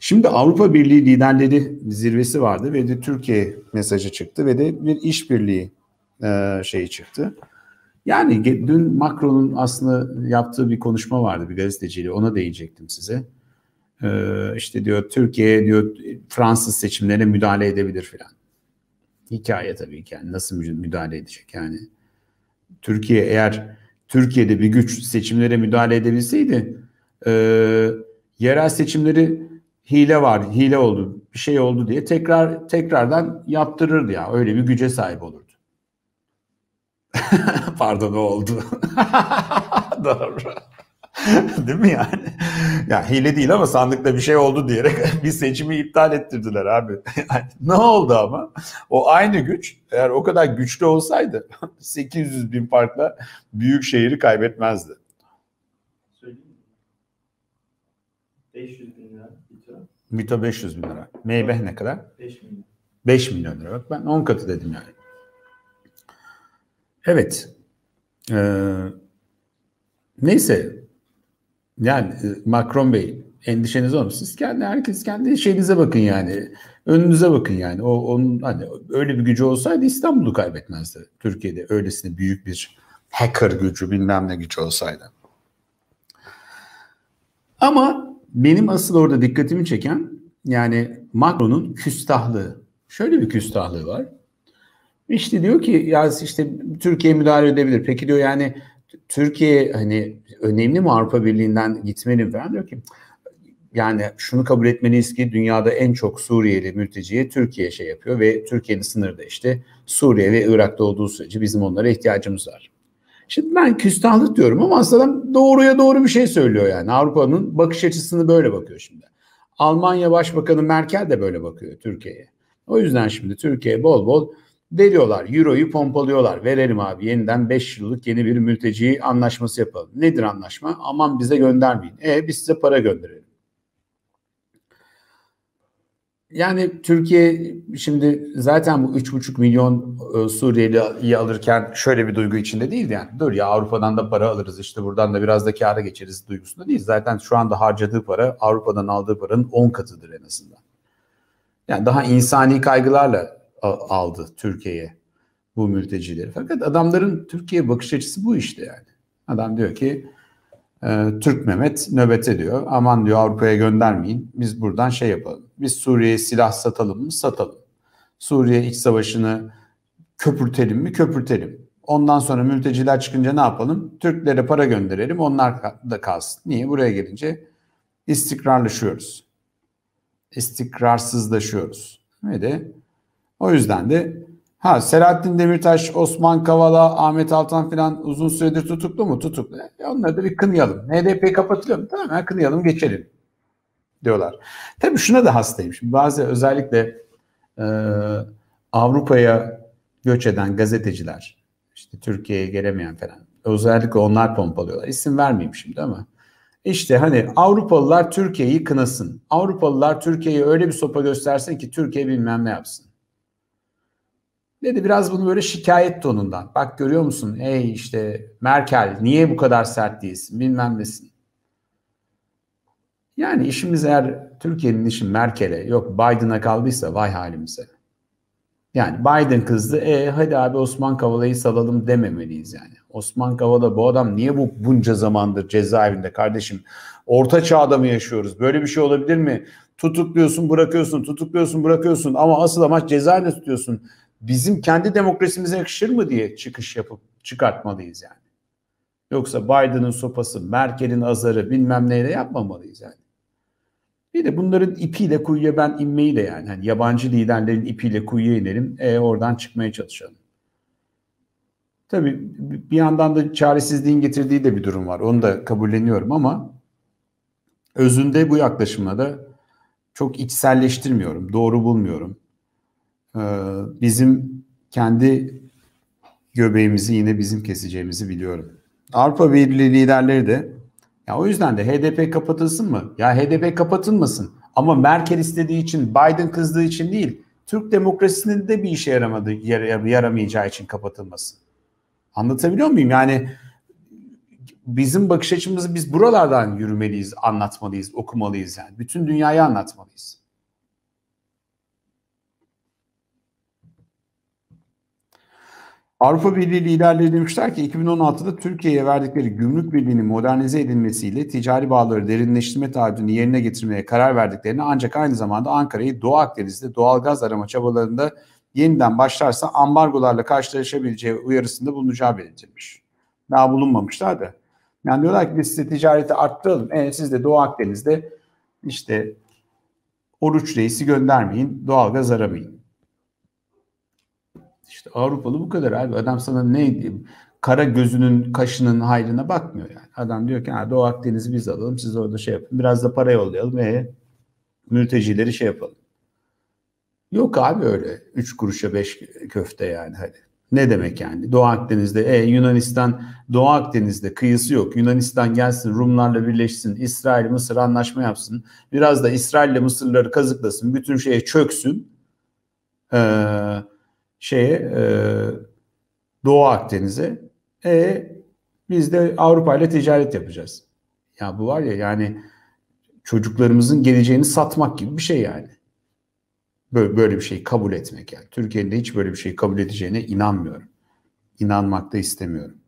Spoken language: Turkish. Şimdi Avrupa Birliği liderleri zirvesi vardı ve de Türkiye mesajı çıktı ve de bir işbirliği şeyi çıktı. Yani dün Macron'un aslında yaptığı bir konuşma vardı bir gazeteciyle, ona değinecektim size. İşte diyor Türkiye diyor Fransız seçimlerine müdahale edebilir filan. Hikaye tabii ki, yani nasıl müdahale edecek yani. Türkiye eğer Türkiye'de bir güç seçimlere müdahale edebilseydi yerel seçimleri hile var, hile oldu, bir şey oldu diye tekrardan yaptırırdı ya. Öyle bir güce sahip olurdu. Pardon, o oldu. Doğru. Değil mi yani? Ya hile değil ama sandıkta bir şey oldu diyerek bir seçimi iptal ettirdiler abi. Yani ne oldu ama? O aynı güç eğer o kadar güçlü olsaydı 800 bin farkla büyük şehri kaybetmezdi. Söyleyeyim mi? 500 bin lira. Mito 500 bin lira. Meybeh ne kadar? 5 milyon. 5 milyon lira. Bak ben 10 katı dedim yani. Evet. Neyse. Yani Macron Bey, endişeniz olmasın. Siz kendi, herkes kendi şeyinize bakın yani. Önünüze bakın yani. Onun hani öyle bir gücü olsaydı İstanbul'u kaybetmezdi. Türkiye'de öylesine büyük bir hacker gücü, bilmem ne gücü olsaydı. Ama benim asıl orada dikkatimi çeken yani Macron'un küstahlığı. Şöyle bir küstahlığı var. İşte diyor ki ya işte Türkiye müdahale edebilir. Peki diyor yani Türkiye hani önemli mi Avrupa Birliği'nden gitmeli falan diyor ki yani şunu kabul etmeliyiz ki dünyada en çok Suriyeli mülteciye Türkiye şey yapıyor ve Türkiye'nin sınırı da işte Suriye ve Irak'ta olduğu sürece bizim onlara ihtiyacımız var. Şimdi ben küstahlık diyorum ama aslında doğruya doğru bir şey söylüyor yani. Avrupa'nın bakış açısını böyle bakıyor şimdi. Almanya Başbakanı Merkel de böyle bakıyor Türkiye'ye. O yüzden şimdi Türkiye'ye bol bol veriyorlar. Euro'yu pompalıyorlar. Verelim abi yeniden 5 yıllık yeni bir mülteci anlaşması yapalım. Nedir anlaşma? Aman bize göndermeyin. Biz size para gönderelim. Yani Türkiye şimdi zaten bu 3,5 milyon Suriyeli'yi alırken şöyle bir duygu içinde değildi yani. Dur ya Avrupa'dan da para alırız işte buradan da biraz da kâra geçeriz duygusunda değil. Zaten şu anda harcadığı para Avrupa'dan aldığı paranın 10 katıdır en azından. Yani daha insani kaygılarla aldı Türkiye'ye bu mültecileri. Fakat adamların Türkiye bakış açısı bu işte yani. Adam diyor ki Türk Mehmet nöbete diyor. Aman diyor Avrupa'ya göndermeyin. Biz buradan şey yapalım. Biz Suriye'ye silah satalım mı? Satalım. Suriye iç savaşını köpürtelim mi? Köpürtelim. Ondan sonra mülteciler çıkınca ne yapalım? Türklere para gönderelim. Onlar da kalsın. Niye? Buraya gelince istikrarlaşıyoruz. İstikrarsızlaşıyoruz. Ve de o yüzden de Selahattin Demirtaş, Osman Kavala, Ahmet Altan filan uzun süredir tutuklu mu? Tutuklu. Onları da bir kınayalım. HDP kapatılıyor mu? Tamam, kınayalım, geçelim diyorlar. Tabii şuna da hastayım. Şimdi bazı özellikle Avrupa'ya göç eden gazeteciler, işte Türkiye'ye gelemeyen falan. Özellikle onlar pompalıyorlar. İsim vermeyeyim şimdi ama. İşte hani Avrupalılar Türkiye'yi kınasın. Avrupalılar Türkiye'ye öyle bir sopa göstersin ki Türkiye bilmem ne yapsın. Dedi biraz bunu böyle şikayet tonundan. Bak görüyor musun? Ey işte Merkel niye bu kadar sert değilsin? Bilmem nesin. Yani işimiz eğer Türkiye'nin işi Merkel'e yok Biden'a kaldıysa vay halimize. Yani Biden kızdı. Hadi abi Osman Kavala'yı salalım dememeliyiz yani. Osman Kavala bu adam niye bu bunca zamandır cezaevinde kardeşim? Orta çağda mı yaşıyoruz? Böyle bir şey olabilir mi? Tutukluyorsun bırakıyorsun, tutukluyorsun bırakıyorsun ama asıl amaç cezaevinde tutuyorsun. Bizim kendi demokrasimize yakışır mı diye çıkış yapıp çıkartmalıyız yani. Yoksa Biden'ın sopası, Merkel'in azarı bilmem neyle yapmamalıyız yani. Bir de bunların ipiyle kuyuya ben inmeyi de yani. Hani yabancı liderlerin ipiyle kuyuya inelim, oradan çıkmaya çalışalım. Tabii bir yandan da çaresizliğin getirdiği de bir durum var. Onu da kabulleniyorum ama özünde bu yaklaşımla da çok içselleştirmiyorum, doğru bulmuyorum. Bizim kendi göbeğimizi yine bizim keseceğimizi biliyorum. Avrupa Birliği liderleri de ya o yüzden de HDP kapatılsın mı? Ya HDP kapatılmasın ama Merkel istediği için, Biden kızdığı için değil, Türk demokrasisinin de bir işe yaramayacağı için kapatılmasın. Anlatabiliyor muyum? Yani bizim bakış açımızı biz buralardan yürümeliyiz, anlatmalıyız, okumalıyız yani. Bütün dünyayı anlatmalıyız. Avrupa Birliği liderleri demişler ki 2016'da Türkiye'ye verdikleri gümrük birliğinin modernize edilmesiyle ticari bağları derinleştirme taahhüdünü yerine getirmeye karar verdiklerini, ancak aynı zamanda Ankara'yı Doğu Akdeniz'de doğalgaz arama çabalarında yeniden başlarsa ambargolarla karşılaşabileceği uyarısında bulunacağı belirtilmiş. Daha bulunmamışlar da. Yani diyorlar ki biz size ticareti arttıralım. Siz de Doğu Akdeniz'de işte Oruc Reis'i göndermeyin, doğalgaz aramayın. İşte Avrupalı bu kadar abi. Adam sana ne diyeyim? Kara gözünün, kaşının hayrına bakmıyor yani. Adam diyor ki Doğu Akdeniz'i biz alalım, siz orada şey yapın. Biraz da para yollayalım. Mültecileri şey yapalım. Yok abi öyle. 3 kuruşa 5 köfte yani hadi. Ne demek yani? Doğu Akdeniz'de Yunanistan, Doğu Akdeniz'de kıyısı yok. Yunanistan gelsin Rumlarla birleşsin. İsrail, Mısır anlaşma yapsın. Biraz da İsrail'le Mısırları kazıklasın. Bütün şeye çöksün. Doğu Akdeniz'e. Biz de Avrupa ile ticaret yapacağız. Ya bu var ya yani çocuklarımızın geleceğini satmak gibi bir şey yani. Böyle bir şeyi kabul etmek yani. Türkiye'nin de hiç böyle bir şeyi kabul edeceğine inanmıyorum. İnanmak da istemiyorum.